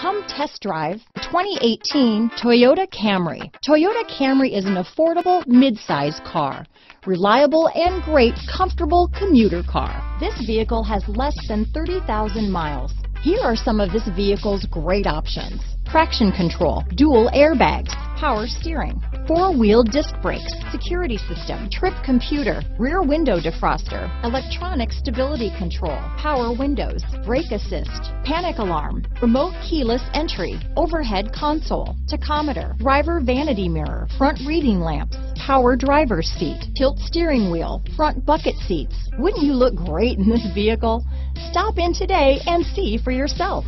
Come test drive 2018 Toyota Camry. Toyota Camry is an affordable mid-size car, reliable and great comfortable commuter car. This vehicle has less than 30,000 miles. Here are some of this vehicle's great options: traction control, dual airbags, power steering, four-wheel disc brakes, security system, trip computer, rear window defroster, electronic stability control, power windows, brake assist, panic alarm, remote keyless entry, overhead console, tachometer, driver vanity mirror, front reading lamps, power driver's seat, tilt steering wheel, front bucket seats. Wouldn't you look great in this vehicle? Stop in today and see for yourself.